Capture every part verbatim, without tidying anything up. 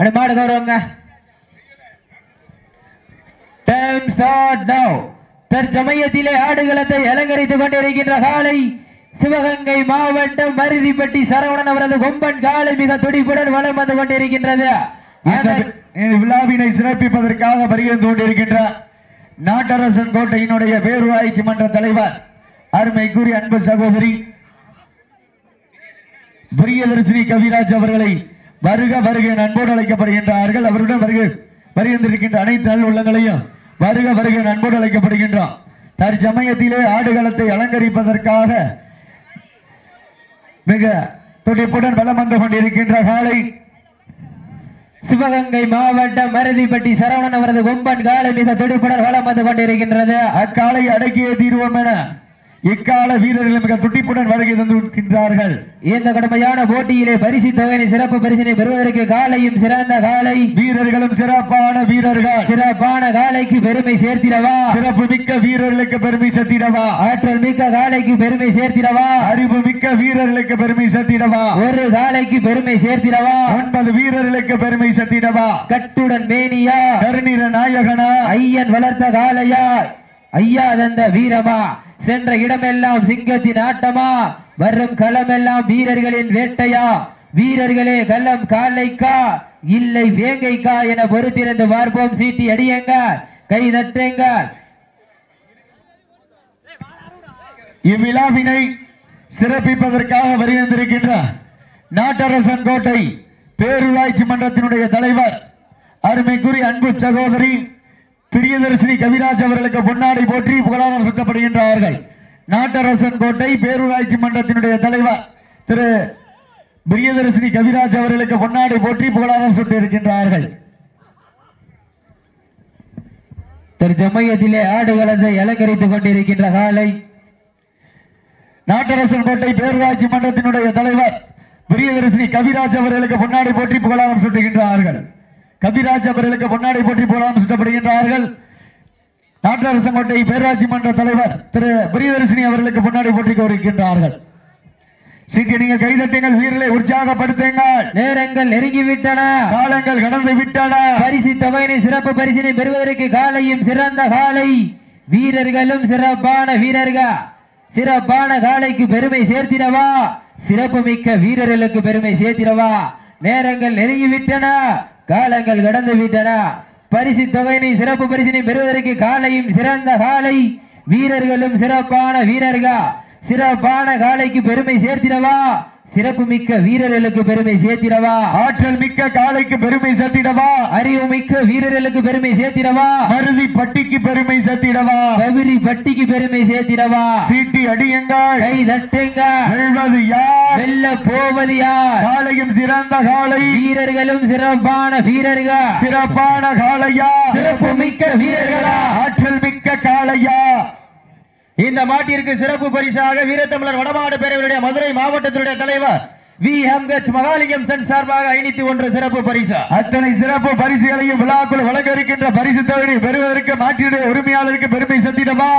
And maadu gauranga. Time start now. தற்சமயத்திலே ஆடுகளத்தை அலங்கரித்துக் கொண்டிருக்கின்ற காளை சிவகங்கை மாவட்டம் மருதிப்பட்டி சரவணன் அவரது கொம்பன் காளை மிக துடிப்புடன் வலம் வந்து கொண்டிருக்கின்றது. விழாவினை சிறப்பிப்பதற்காக வருகின்ற கொண்டிருக்கின்ற நாட்டரசன் கோட்டையினுடைய பேரூராட்சி மன்ற தலைவர் அருமைக்குரிய அன்பு சகோதரி பிரியதர்சினி கவிராஜ் அவர்களை வருக வருக அன்போடு அழைக்கப்படுகின்றார்கள். அவருடன் வருக வருகின்றிருக்கின்ற அனைத்து நல் உள்ளங்களையும் வருக வருக அன்போடு அழைக்கப்படுகின்றோம். தற்சமயத்திலே ஆடுகளத்தை அலங்கரிப்பதற்காக மிக துடிப்புடன் வலம் வந்து கொண்டிருக்கின்ற காளை சிவகங்கை மாவட்டம் மருதிப்பட்டி சரவணன் அவரது கொம்பன் காளை மிக துடிப்புடன் வலம் வந்து கொண்டிருக்கின்றது. அக்காலை அடக்கிய தீர்வோம் என இக்கால வீரர்கள் மிக துடிப்புடன் வருகை தந்திருக்கின்றார்கள். இந்த கடுமையான போட்டியிலே பரிசு தொகையை சிறப்பு பரிசினை பெறுவதற்கு காளையும் சிறந்த காளை வீரர்களும் சிறப்பான வீரர்கள். சிறப்பான காளைக்கு பெருமை சேர்த்திடவா, சிறப்பு மிக்க வீரர்களுக்கு பெருமை சேர்த்திடவா, ஆற்றல் மிக்க காளைக்கு பெருமை சேர்த்திடவா, அறிவு மிக்க வீரர்களுக்கு பெருமை சேர்த்திடவா, ஒரு காளைக்கு பெருமை சேர்த்திடவா, ஒன்பது வீரர்களுக்கு பெருமை சேர்த்திடவா. கட்டுடன் மேனியா கருணிர நாயகனா ஐயன் வளர்த்த காளையா ஐயா தந்த வீரமா, சென்ற இடமெல்லாம் சிங்கத்தின் ஆட்டமா, வரும் களமெல்லாம் வீரர்களின் வேட்டையா, வீரர்களே களம் காளைக்கா இல்லை வேங்கைக்கா என பொறுத்திருந்து பார்ப்போம். சீட்டி அடியுங்க, கை தட்டுங்க. இவ்விழாவினை சிறப்பிப்பதற்காக வருகின்றிருக்கின்ற நாட்டரசன் கோட்டை பேரூராட்சி மன்றத்தினுடைய தலைவர் அருமைக்குரிய அன்பு சகோதரி பிரியதர்சினி கவிராஜ் அவர்களுக்கு பொன்னாடை போற்றி புகழாரம் சுட்டப்படுகின்றார்கள். நாட்டரசன் கோட்டை பேரூராட்சி மன்றத்தினுடைய தலைவர் திரு பிரியதர்சினி கவிராஜ் அவர்களுக்கு பொன்னாடை போற்றி புகழாரம் சுட்டிருக்கின்றார்கள். திரு ஜமயத்திலே ஆடுகளத்தை அலங்கரித்துக் கொண்டிருக்கின்ற காலை நாட்டரசன் கோட்டை பேரூராட்சி மன்றத்தினுடைய தலைவர் பிரியதர்சினி கவிராஜ் அவர்களுக்கு பொன்னாடை போற்றி புகழாரம் சுட்டுகின்றார்கள். கபிராஜ் அவர்களுக்கு பொன்னாடை போற்றி புகழாரம் சுட்டப்படுகின்றார்கள். நாட்டரசங்கோட்டை பேராட்சி மன்ற தலைவர் திரு பிரியதர்சினி அவர்களுக்கு பொன்னாடை போற்றி கோருகின்றார்கள். நீங்கள் கைதட்டுங்கள், வீரர்களை உற்சாகப்படுத்துங்கள். நேரங்கள் நெருங்கிவிட்டன, காலங்கள் கடந்து விட்டன. பரிசு தொகையினை சிறப்பு பரிசினை பெறுவதற்கு காளையும் சிறந்த காளை வீரர்களும் சிறப்பான வீரர்கள். சிறப்பான காளைக்கு பெருமை சேர்த்திடவா, சிறப்பு மிக்க வீரர்களுக்கு பெருமை சேர்த்திடவா. நேரங்கள் நெருங்கிவிட்டன, காலங்கள் கடந்து விட்டன. பரிசு தொகையினை சிறப்பு பரிசினை பெறுவதற்கு காளையும் சிறந்த காளை வீரர்களும் சிறப்பான வீரர்கள். சிறப்பான காளைக்கு பெருமை சேர்த்திடவா, சிறப்பு மிக்க வீரர்களுக்கு பெருமை சேர்த்திடவா, ஆற்றல் மிக்க காளைக்கு பெருமை சேர்த்திடவா, அறிவு மிக்க வீரர்களுக்கு பெருமை சேர்த்திடவா, மருதி பட்டிக்கு பெருமை சேர்த்திடவா, கவிரி பட்டிக்கு பெருமை சேர்த்திடவா. சீட்டி அடியுங்கள், கை தட்டுங்கள். வெல்வது யார், வெல்ல போவது யார், காளையும் சிறந்த காளை வீரர்களும் சிறப்பான வீரர்கள். சிறப்பான காளையா, சிறப்பு மிக்க வீரர்களா, ஆற்றல் மிக்க காளையா. இந்த மாட்டிற்கு சிறப்பு பரிசாக வீரத்தமிழர் வடமாடு பேரவையுடைய மதுரை மாவட்டத்தினுடைய தலைவர் V M H Mahalingam son சார்பாக ஐநூத்தி ஒன்று சிறப்பு பரிசு. அத்தனை சிறப்பு பரிசுகளையும் விழாக்குள் வழங்க இருக்கின்ற பரிசு தொகை பெறுவதற்கு மாட்டினுடைய உரிமையாளருக்கு பெருமை செத்திடவா,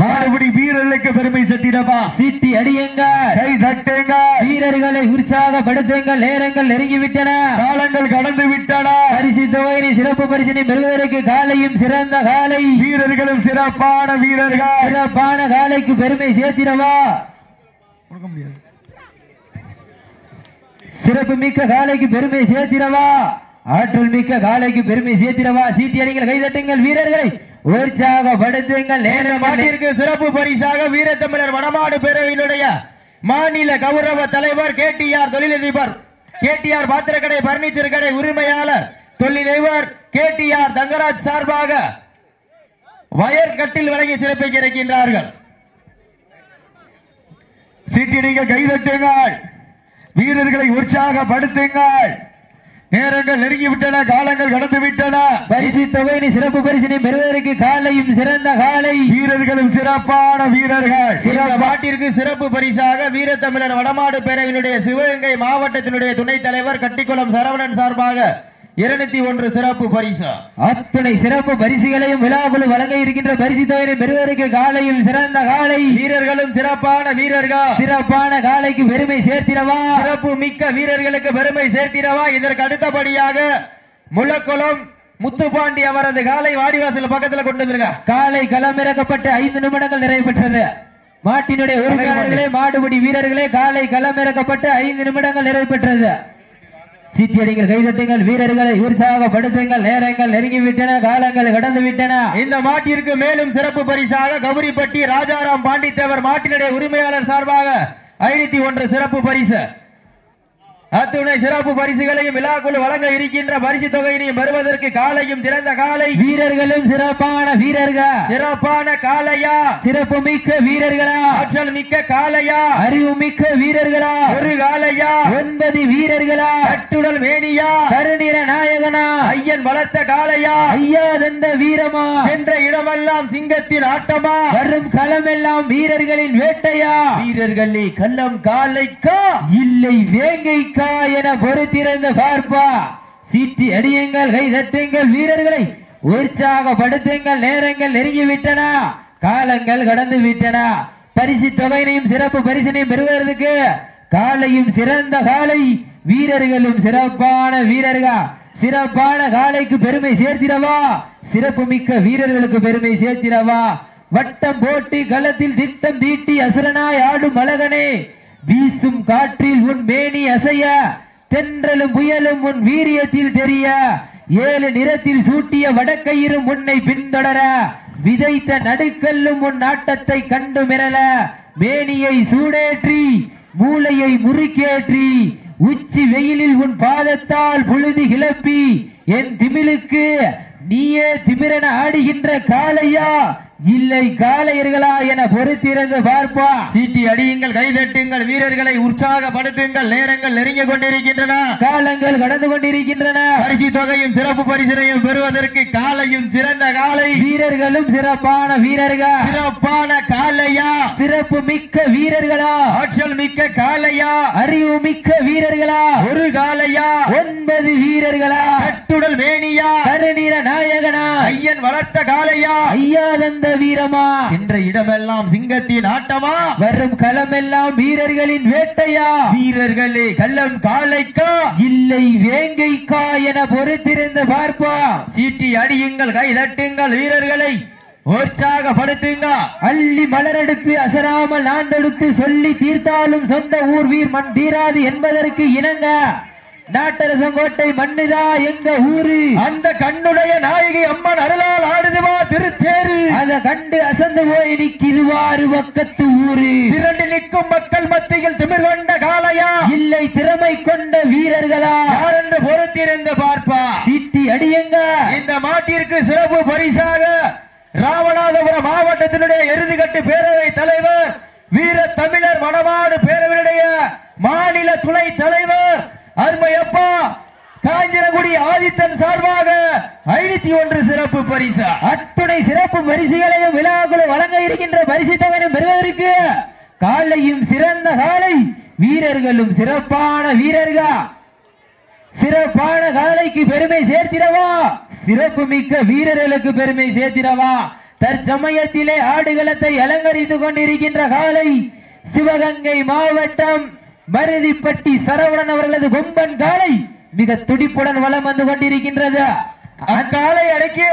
மாறுபடி வீரர்களுக்கு பெருமை செத்திடவா. சீட்டி அடியுங்க, கை தட்டுங்க. வீரர்களை உற்சாகப்படுத்துங்கள். நேரங்கள் நெருங்கிவிட்டன, காலங்கள் கடந்து விட்டன. பரிசு தொகையினை சிறப்பு பரிசினை பெறுவதற்கு காளையும் சிறந்த காளை வீரர்களும் சிறப்பான வீரர்கள். சிறப்பான காளைக்கு பெருமை சேர்த்திடவா, சிறப்பு மிக்க காளைக்கு பெருமை சேர்த்திடவா, ஆற்றல் மிக்க காளைக்கு பெருமை சேர்த்திடவா. சீட்டி அடிகள், கை தட்டுங்கள். வீரர்களை உற்சாகப்படுத்துங்கள். நேர மாட்டிற்கு சிறப்பு பரிசாக வீரத்தமிழர் வடமாடு பேரவையினுடைய மாநில கௌரவ தலைவர் கே டி ஆர் தொழிலதிபர் கே டி ஆர் பாத்திரக்கடை பர்னிச்சர் கடை உரிமையாளர் தொழிலதிபர் கே டி ஆர் தங்கராஜ் சார்பாக வயர் கட்டில் வழங்கி சிறப்பிக்க இருக்கின்றார்கள். சீட்டிடிகள், கைதட்டுங்கள். வீரர்களை உற்சாகப்படுத்துங்கள். நேரங்கள் நெருங்கிவிட்டன, காலங்கள் கடந்து விட்டன. பரிசு தொகையினை சிறப்பு பரிசினை பெறுவதற்கு காளையும் சிறந்த காளை வீரர்களும் சிறப்பான வீரர்கள். இந்த மாட்டிற்கு சிறப்பு பரிசாக வீரத்தமிழர் வடமாடு பேரவையினுடைய சிவகங்கை மாவட்டத்தினுடைய துணைத் தலைவர் கட்டிக்குளம் சரவணன் சார்பாக இருநூத்தி ஒன்று சிறப்பு பரிசு. அத்தனை சிறப்பு பரிசுகளையும் விழாக்குழு வழங்க இருக்கின்ற பரிசு தொகையை பெறுவதற்கு காலையில் சிறந்த காலை வீரர்களும் சிறப்பான வீரர்கள் சிறப்பான காலைக்கு பெருமை சேர்த்திடவா, சிறப்பு மிக்க வீரர்களுக்கு பெருமை சேர்த்திடவா. இதற்கு அடுத்தபடியாக முலக்குளம் முத்துப்பாண்டி அவரது காலை வாடிவாசல் பக்கத்துல கொண்டு வந்துருங்க. காலை களமிறக்கப்பட்டு ஐந்து நிமிடங்கள் நிறைவு பெற்றது. மாட்டினுடைய உறுப்பினர்களே மாடுபிடி வீரர்களே காலை களமிறக்கப்பட்டு ஐந்து நிமிடங்கள் நிறைவு பெற்றது. சீட்டியடிகள் கைதட்டுங்கள், வீரர்களை உற்சாகப்படுத்துங்கள். நேரங்கள் நெருங்கிவிட்டன, காலங்கள் கடந்து விட்டன. இந்த மாட்டிற்கு மேலும் சிறப்பு பரிசாக கெளரிப்பட்டி ராஜாராம் பாண்டித்தேவர் மாட்டினுடைய உரிமையாளர் சார்பாக ஐநூத்தி ஒன்று சிறப்பு பரிசு. அத்துணை சிறப்பு பரிசுகளையும் விழாக்குழு வழங்க இருக்கின்ற பரிசு தொகையினையும் வருவதற்கு காலையும் சிறந்த காலை வீரர்களும் சிறப்பான வீரர்கள் சிறப்பான காலையா, சிறப்பு மிக்க வீரர்களா, ஆற்றல் மிக்க காலையா, அறிவு மிக்க வீரர்களா, ஒரு காலையா, ஒன்பது வீரர்களா, கட்டுடல் மேனியா, கருநிற நாயகனா, ஐயன் வளர்த்த காலையா, ஐயா தந்த வீரமா, என்ற இடமெல்லாம் சிங்கத்தின் ஆட்டமா, வரும் களமெல்லாம் வீரர்களின் வேட்டையா, வீரர்களே கள்ளம் காலைக்கா இல்லை வேங்கைக்கா என பொறுத்திருந்து பார்ப்பா. சீட்டி அடியுங்கள், கை தட்டுங்கள், வீரர்களை உற்சாகப்படுத்துங்கள். நேரங்கள் நெருங்கிவிட்டன, காலங்கள் கடந்து விட்டன. பரிசு தொகையினையும் சிறப்பு பரிசினையும் பெறுவதற்கு காலையும் சிறந்த காலை வீரர்களும் சிறப்பான வீரர்கள் சிறப்பான காலைக்கு பெருமை சேர்த்திடவா, சிறப்பு மிக்க வீரர்களுக்கு பெருமை சேர்த்திடவா. வட்டம் போட்டி களத்தில் திட்டம் தீட்டி அசுரனாய் ஆடும் அழகனே, வீசும் காற்றில் உன் மேனி அசைய, தென்றலும் புயலும் உன் வீரியத்தில் தெரிய, ஏழு நிறத்தில் சூட்டிய வடக்கையிரும் உன்னை பின்தொடர, விதைத்த நடுக்கல்லும் உன் நாட்டத்தை கண்டு மிரள, மேனியை சூடேற்றி மூளையை முறுக்கேற்றி, உச்சி வெயிலில் உன் பாதத்தால் புழுதி கிளப்பி, என் திமிழுக்கு நீயே திமிரென ஆடுகின்ற காளையா இல்லை காளையர்களா என பொறுத்திருந்து பார்ப்பா. சீட்டி அடியுங்கள், கைதட்டுங்கள், வீரர்களை உற்சாகப்படுத்துங்கள். நேரங்கள் நெருங்கிக் கொண்டிருக்கின்றன, காலங்கள் கடந்து கொண்டிருக்கின்றன. பரிசு தொகையும் சிறப்பு பரிசினையும் பெறுவதற்கு காலையும் சிறந்த காலை வீரர்களும் சிறப்பான வீரர்கள் சிறப்பான காளையா, சிறப்பு மிக்க வீரர்களா, ஆற்றல் மிக்க காளையா, அறிவு மிக்க வீரர்களா, ஒரு காளையா, ஒன்பது வீரர்களா, கட்டுடல் மேனியா, கருநீர நாயகனா, ஐயன் வளர்த்த காளையா, ஐயா தந்த வீரமா, என்ற இடமெல்லாம் சிங்கத்தின் ஆட்டமா, வரும் களமெல்லாம் வீரர்களின் வேட்டையா, வீரர்களே கள்ளம் காளைக்கா இல்லை வேங்கைக்கா என பொறுத்திருந்து பார்ப்பா. சீட்டி அடியுங்கள், கை தட்டுங்கள், வீரர்களை உற்சாகப்படுத்துங்க. அள்ளி மலரெடுத்து அசராமல் நான் எடுத்து சொல்லி தீர்த்தாலும் சொந்த ஊர் வீர் மண் தீராது என்பதற்கு இணங்க, நாட்டரசங்கோட்டை மண்ணுதா எங்க ஊரு, அந்த கண்ணுடைய நாயகி அம்மன் அருளால் ஆடுதுவா திருத்தேரு, அத கண்டு அசந்து போய் நிற்கிதுவாறு பக்கத்து ஊரு, திரண்டு நிற்கும் மக்கள் மத்தியில் திமிர் கொண்ட காளையா இல்லை திறமை கொண்ட வீரர்களா, யாரென்று பொறுத்திருந்து பார்ப்பா. சீட்டி அடியுங்க, இந்த மாட்டிற்கு சிறப்பு பரிசாக ராமநாதபுரம் மாவட்டத்தினுடைய இறுதிக்கட்டு பேரவை தலைவர் வீர தமிழர் மணவாடு பேரவையினுடைய மாநில துணை தலைவர் அருமையப்பா காஞ்சிரங்குடி ஆதித்தன் சார்பாக ஐநூத்தி ஒன்று சிறப்பு பரிசு. அத்துணை சிறப்பு பரிசுகளையும் விழாக்குழு வழங்க இருக்கின்ற பரிசு தொகையினை பெறுவதற்கு காலையும் சிறந்த காலை வீரர்களும் சிறப்பான வீரர்கள் சிறப்பான காலைக்கு பெருமை சேர்த்திடவா, சிறப்பு மிக்க வீரர்களுக்கு பெருமை சேர்த்திடவா. தற்சமயத்திலே ஆடுகளத்தை அலங்கரித்துக் கொண்டிருக்கின்ற காலை சிவகங்கை மாவட்டம் மருதிப்பட்டி சரவணன் அவர்களது கொம்பன் காளை மிக துடிப்புடன் வலம் வந்து கொண்டிருக்கின்றது. அக்காலை அடக்கிய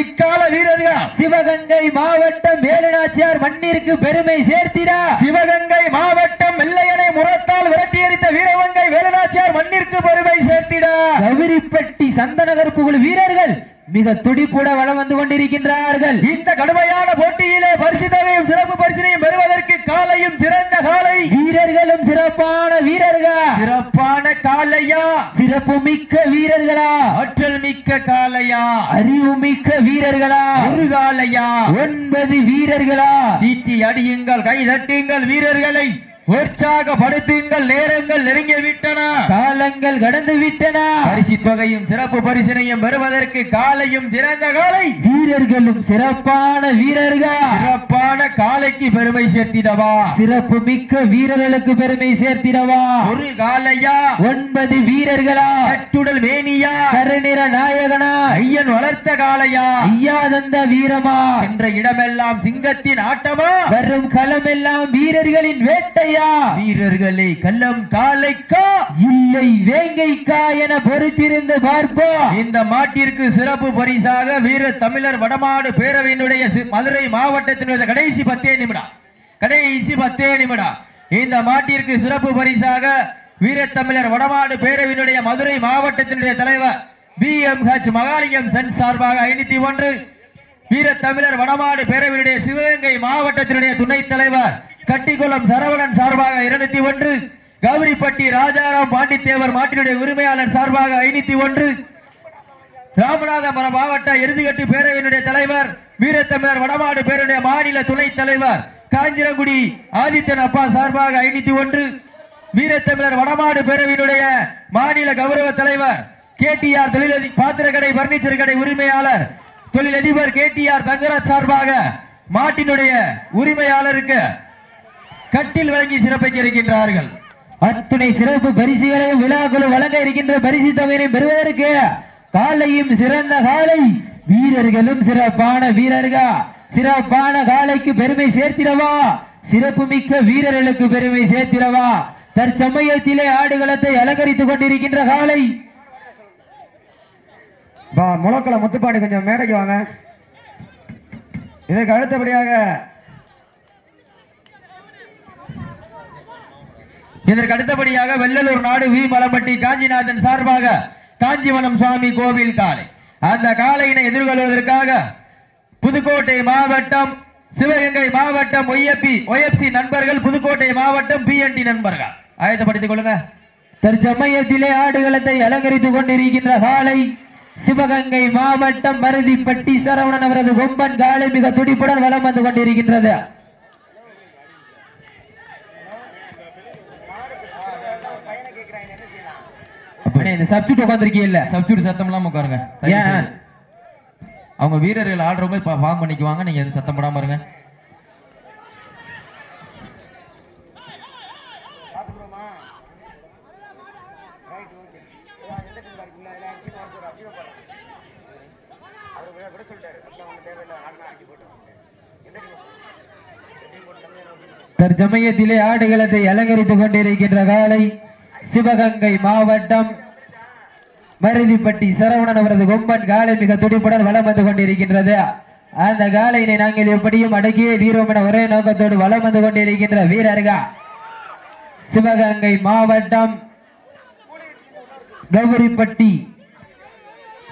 இக்கால வீரர்கள் சிவகங்கை மாவட்டம் வேலுநாச்சியார் மண்ணிற்கு பெருமை சேர்த்திடா, சிவகங்கை மாவட்டம் வெள்ளையனை முரத்தால் விரட்டியடித்த வீரவங்கை வேலுநாச்சியார் மண்ணிற்கு பெருமை சேர்த்திடா. கெளரிப்பட்டி சந்தனக்கருப்பு குழு வீரர்கள் மிக துடிப்புட வளம் வந்து கொண்டிருக்கின்றார்கள். இந்த கடுமையான போட்டியிலே பரிசு தொகையும் சிறப்பு பரிசினையும் பெறுவதற்கு காலையும் சிறந்த காலை வீரர்களும் சிறப்பான வீரர்கள் சிறப்பான காளையா, சிறப்பு மிக்க வீரர்களா, ஆற்றல் மிக்க காளையா, அறிவு மிக்க வீரர்களா, ஒரு காளையா, ஒன்பது வீரர்களா. சீட்டி அடியுங்கள், கை தட்டுங்கள், வீரர்களை உற்சாகப்படுத்துங்கள். நேரங்கள் நெருங்கி விட்டன, நேரங்கள் கடந்து விட்டன. பரிசு தொகையும் சிறப்பு பரிசினையும் பெறுவதற்கு காலையும் சிறந்த காலை, வீரர்களும் சிறப்பான வீரர்கள். சிறப்பான காலைக்கு பெருமை சேர்த்திடவா, சிறப்பு மிக்க வீரர்களுக்கு பெருமை சேர்த்திடவா. ஒரு காலையா, ஒன்பது வீரர்களா, கட்டுடல் மேனியா, கருநிற நாயகனா, ஐயன் வளர்த்த காலையா, ஐயா தந்த வீரமா. என்ற இடமெல்லாம் சிங்கத்தின் ஆட்டமா, வரும் களமெல்லாம் வீரர்களின் வேட்டையா. வீரர்களை கள்ளம் காலைக்கா இல்லை வேங்கைக்கா என பொறுத்திருந்து பார்ப்போம். இந்த மாட்டிற்கு சிறப்பு பரிசாக வீர தமிழர் வடமாடு பேரவையினுடைய மதுரை மாவட்டத்தினுடைய கடைசி பத்தே நிமிடம் கடைசி பத்தே நிமிடம் இந்த மாட்டிற்கு சிறப்பு பரிசாக வீர தமிழர் வடமாடு பேரவையினுடைய மதுரை மாவட்டத்தினுடைய தலைவர் P M H Mahalingam son சார்பாக ஐநூத்தி ஒன்று, வீர தமிழர் வடமாடு பேரவையினுடைய சிவகங்கை மாவட்டத்தினுடைய துணைத் தலைவர் கட்டிக்குளம் சரவணன் சார்பாக இருநூத்தி ஒன்று, கெளரிப்பட்டி ராஜாராம் பாண்டித்தேவர் மாட்டினுடைய உரிமையாளர் சார்பாக ஐநூத்தி ஒன்று, ராமநாதபுரம் மாவட்ட இறுதிக்கட்டு பேரவையினுடைய தலைவர் வீர தமிழர் வடமாடு பேரவையினுடைய மாநில துணைத் தலைவர் காஞ்சிரங்குடி ஆதித்தன் அப்பா சார்பாக ஐநூத்தி ஒன்று, வீர தமிழர் வடமாடு பேரவையினுடைய மாநில கௌரவ தலைவர் கே டி ஆர் தொழிலதி பாத்திரக்கடை பர்னிச்சர் கடை உரிமையாளர் தொழிலதிபர் கே டி ஆர் தங்கராஜ் சார்பாக மாட்டினுடைய உரிமையாளருக்கு கட்டில் வழங்கி சிறப்பிக்க இருக்கின்றார்கள். அத்துணை சிறப்பு பரிசுகளையும் விழாக்களும் வழங்க இருக்கின்ற பரிசு தொகையை பெறுவதற்கு காலையும் சிறந்த காலை, வீரர்களும் சிறப்பான வீரர்கள். சிறப்பான காலைக்கு பெருமை சேர்த்திடவா, சிறப்பு மிக்க வீரர்களுக்கு பெருமை சேர்த்திடவா. தற்சமயத்திலே ஆடுகளத்தை அலங்கரித்துக் கொண்டிருக்கின்ற காலை. முழக்கல முத்துப்பாடி கொஞ்சம் மேடைக்கு வாங்க. இதற்கு அடுத்தபடியாக இதற்கு அடுத்தபடியாக வெள்ளலூர் நாடு வி மலம்பட்டி காஞ்சிநாதன் சார்பாக காஞ்சிவனம் சுவாமி கோவில் காளை. அந்த காளையினை எதிர்கொள்வதற்காக புதுக்கோட்டை மாவட்டம் சிவகங்கை மாவட்டம் ஒய்எப்பி ஒய்எப்சி நண்பர்கள், புதுக்கோட்டை மாவட்டம் பி என் டி நண்பர்கள் ஆயத்தப்படுத்திக் கொள்ளுங்க. தற்சமயத்திலே ஆடுகளத்தை அலங்கரித்துக் கொண்டிருக்கின்ற காளை சிவகங்கை மாவட்டம் மருதிப்பட்டி சரவணன் அவரது கொம்பன் காளை மிக துடிப்புடன் வலம் வந்து கொண்டிருக்கின்றது. அவங்க வீரர்கள் ஆடுறவங்க ஃபார்ம் பண்ணிக்குவாங்க, நீங்க எதுவும் சத்தம் போடாம இருங்க. தற்சமயத்திலே ஆடுகளத்தை அலங்கரித்துக் கொண்டிருக்கின்ற காலை சிவகங்கை மாவட்டம் மருதிப்பட்டி சரவணன் அவரது கொம்பன் காளை மிக துடிப்புடன் வலம் வந்து கொண்டிருக்கின்றது. அந்த காளையினை நாங்கள் எப்படியும் அடக்கியே தீர்வோம் என ஒரே நோக்கத்தோடு வலம் வந்து கொண்டிருக்கின்ற வீரர்கள் சிவகங்கை மாவட்டம் கெளரிப்பட்டி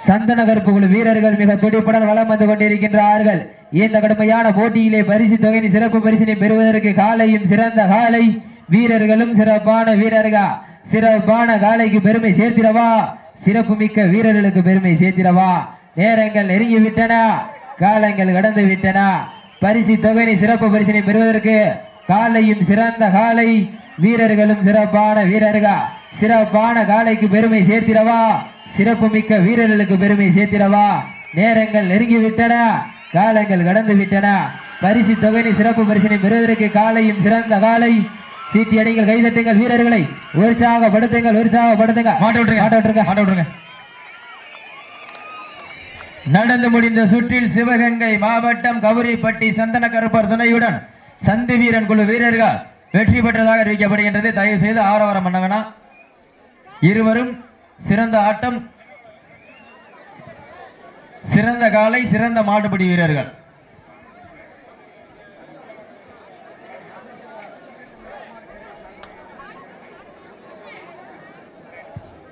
சந்தனக்கருப்பு குழு வீரர்கள் மிக துடிப்புடன் வலம் வந்து கொண்டிருக்கின்றார்கள். இந்த கடுமையான போட்டியிலே பரிசு தொகையின் சிறப்பு பரிசினை பெறுவதற்கு காலையும் சிறந்த காலை, வீரர்களும் சிறப்பான வீரர்கள். சிறப்பான காலைக்கு பெருமை சேர்த்திடவா, சிறப்பு மிக்க வீரர்களுக்கு பெருமை சேர்த்திடவா. நேரங்கள் நெருங்கி விட்டன, காலங்கள் கடந்து விட்டன. பரிசு தொகையை சிறப்பு பரிசினை பெறுவதற்கு காலையும் சிறந்த காலை, வீரர்களும் சிறப்பான வீரர்கள். சிறப்பான காலைக்கு பெருமை சேர்த்திடவா, சிறப்பு மிக்க வீரர்களுக்கு பெருமை சேர்த்திடவா. நேரங்கள் நெருங்கி விட்டன, காலங்கள் கடந்து விட்டன. பரிசு தொகையை சிறப்பு பரிசினை பெறுவதற்கு காலையும் சிறந்த காலை. சீட்டி அடிகள், கைதட்டுங்கள், வீரர்களை உற்சாகப்படுத்துங்கள், உற்சாகப்படுத்துங்க. மாட்டோட்டுங்க. நடந்து முடிந்த சுற்றில் சிவகங்கை மாவட்டம் கெளரிப்பட்டி சந்தனக்கருப்பர் துணையுடன் சந்து வீரன் குழு வீரர்கள் வெற்றி பெற்றதாக அறிவிக்கப்படுகின்றது. தயவு செய்து ஆரவாரம் பண்ண வேணாம். இருவரும் சிறந்த ஆட்டம், சிறந்த காலை, சிறந்த மாட்டுப்படி வீரர்கள்.